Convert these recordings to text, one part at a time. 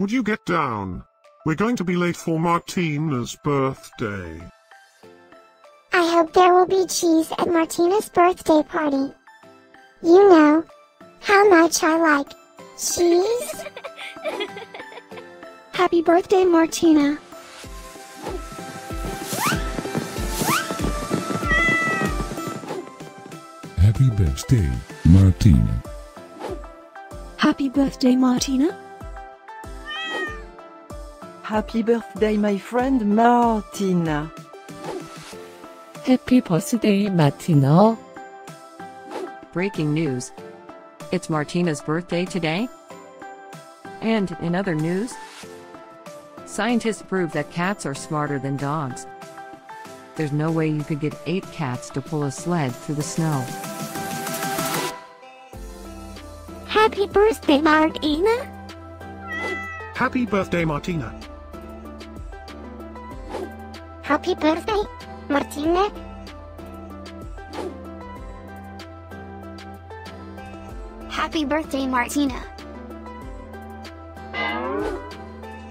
Would you get down? We're going to be late for Martina's birthday. I hope there will be cheese at Martina's birthday party. You know how much I like cheese. Happy birthday, Martina. Happy birthday, Martina. Happy birthday, Martina. Happy birthday, my friend Martina. Happy birthday, Martina. Breaking news. It's Martina's birthday today. And in other news, scientists prove that cats are smarter than dogs. There's no way you could get 8 cats to pull a sled through the snow. Happy birthday, Martina. Happy birthday, Martina. Happy birthday, Martina. Happy birthday, Martina.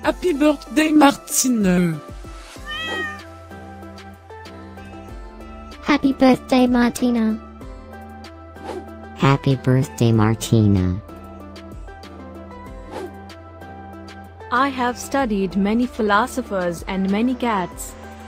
Happy birthday, Martina. Happy birthday, Martina. Happy birthday, Martina. I have studied many philosophers and many cats.